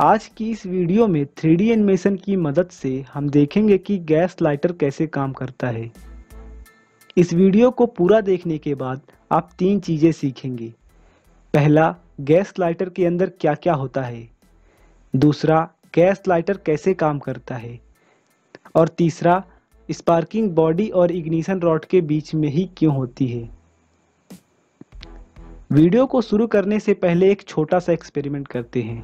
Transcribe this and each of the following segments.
आज की इस वीडियो में 3D एनिमेशन की मदद से हम देखेंगे कि गैस लाइटर कैसे काम करता है। इस वीडियो को पूरा देखने के बाद आप तीन चीज़ें सीखेंगे। पहला, गैस लाइटर के अंदर क्या क्या होता है। दूसरा, गैस लाइटर कैसे काम करता है। और तीसरा, स्पार्किंग बॉडी और इग्निशन रॉड के बीच में ही क्यों होती है। वीडियो को शुरू करने से पहले एक छोटा सा एक्सपेरिमेंट करते हैं।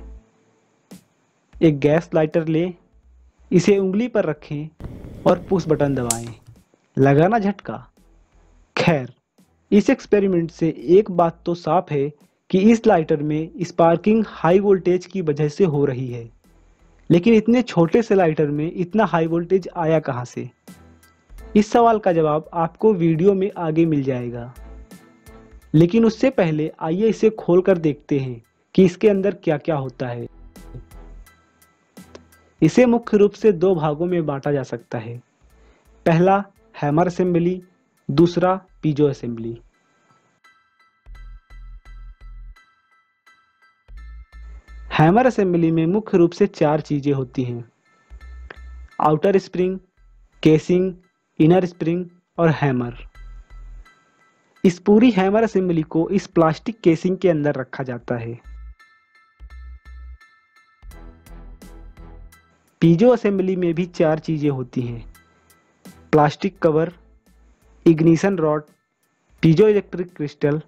एक गैस लाइटर लें, इसे उंगली पर रखें और पुश बटन दबाएं। लगाना झटका। खैर, इस एक्सपेरिमेंट से एक बात तो साफ है कि इस लाइटर में स्पार्किंग हाई वोल्टेज की वजह से हो रही है, लेकिन इतने छोटे से लाइटर में इतना हाई वोल्टेज आया कहाँ से? इस सवाल का जवाब आपको वीडियो में आगे मिल जाएगा, लेकिन उससे पहले आइए इसे खोलकर देखते हैं कि इसके अंदर क्या क्या होता है। इसे मुख्य रूप से दो भागों में बांटा जा सकता है। पहला, हैमर असेंबली, दूसरा, पीजो असेंबली। हैमर असेंबली में मुख्य रूप से चार चीजें होती हैं: outer spring, casing, inner spring और हैमर। इस पूरी हैमर असेंबली को इस प्लास्टिक केसिंग के अंदर रखा जाता है। पीजो असेंबली में भी चार चीज़ें होती हैं: plastic cover, ignition rod, piezo electric crystal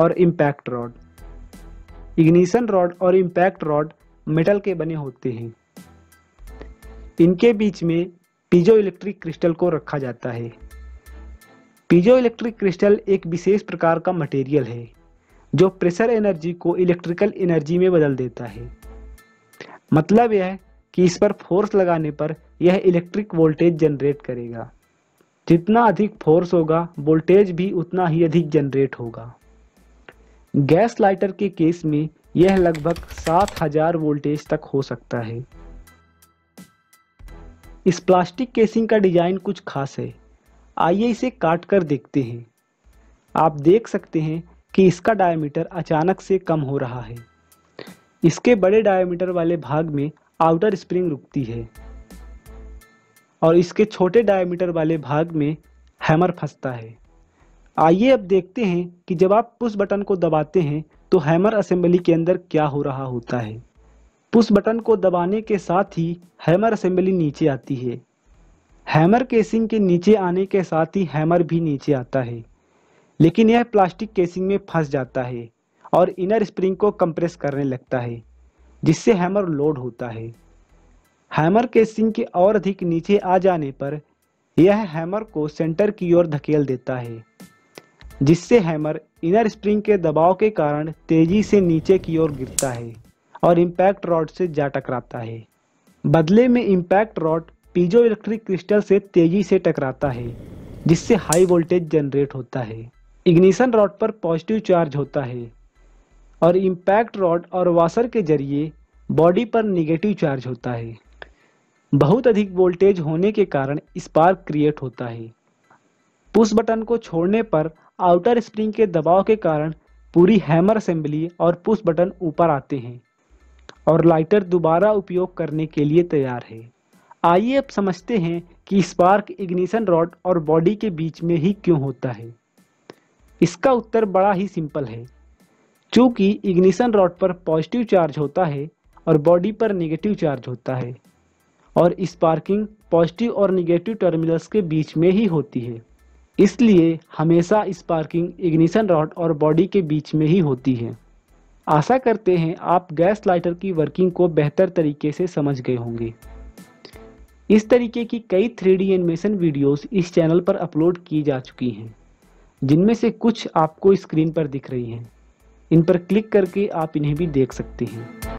और इम्पैक्ट रॉड। इग्निशन रॉड और इम्पैक्ट रॉड मेटल के बने होते हैं। इनके बीच में पीजो इलेक्ट्रिक क्रिस्टल को रखा जाता है। पीजो इलेक्ट्रिक क्रिस्टल एक विशेष प्रकार का मटेरियल है जो प्रेशर एनर्जी को इलेक्ट्रिकल एनर्जी में बदल देता है। मतलब यह है कि इस पर फोर्स लगाने पर यह इलेक्ट्रिक वोल्टेज जनरेट करेगा। जितना अधिक फोर्स होगा, वोल्टेज भी उतना ही अधिक जनरेट होगा। गैस लाइटर के केस में यह लगभग 7000 वोल्टेज तक हो सकता है। इस प्लास्टिक केसिंग का डिजाइन कुछ खास है। आइए इसे काट कर देखते हैं। आप देख सकते हैं कि इसका डायमीटर अचानक से कम हो रहा है। इसके बड़े डायमीटर वाले भाग में आउटर स्प्रिंग रुकती है और इसके छोटे डायमीटर वाले भाग में हैमर फंसता है। आइए अब देखते हैं कि जब आप पुश बटन को दबाते हैं तो हैमर असेंबली के अंदर क्या हो रहा होता है। पुश बटन को दबाने के साथ ही हैमर असेंबली नीचे आती है। हैमर केसिंग के नीचे आने के साथ ही हैमर भी नीचे आता है, लेकिन यह प्लास्टिक केसिंग में फंस जाता है और इनर स्प्रिंग को कंप्रेस करने लगता है, जिससे हैमर लोड होता है। हैमर केसिंग के और अधिक नीचे आ जाने पर यह हैमर को सेंटर की ओर धकेल देता है, जिससे हैमर इनर स्प्रिंग के दबाव के कारण तेजी से नीचे की ओर गिरता है और इम्पैक्ट रॉड से जा टकराता है। बदले में impact rod piezo electric crystal से तेजी से टकराता है, जिससे हाई वोल्टेज जनरेट होता है। इग्निशन रॉड पर पॉजिटिव चार्ज होता है और इम्पैक्ट रॉड और वाशर के जरिए बॉडी पर निगेटिव चार्ज होता है। बहुत अधिक वोल्टेज होने के कारण स्पार्क क्रिएट होता है। पुश बटन को छोड़ने पर आउटर स्प्रिंग के दबाव के कारण पूरी हैमर असेंबली और पुश बटन ऊपर आते हैं और लाइटर दोबारा उपयोग करने के लिए तैयार है। आइए अब समझते हैं कि स्पार्क इग्निशन रॉड और बॉडी के बीच में ही क्यों होता है। इसका उत्तर बड़ा ही सिंपल है। चूँकि इग्निशन रॉड पर पॉजिटिव चार्ज होता है और बॉडी पर नेगेटिव चार्ज होता है और स्पार्किंग पॉजिटिव और नेगेटिव टर्मिनल्स के बीच में ही होती है, इसलिए हमेशा स्पार्किंग इग्निशन रॉड और बॉडी के बीच में ही होती है। आशा करते हैं आप गैस लाइटर की वर्किंग को बेहतर तरीके से समझ गए होंगे। इस तरीके की कई 3D एनिमेशन वीडियोस इस चैनल पर अपलोड की जा चुकी हैं, जिनमें से कुछ आपको स्क्रीन पर दिख रही हैं। इन पर क्लिक करके आप इन्हें भी देख सकते हैं।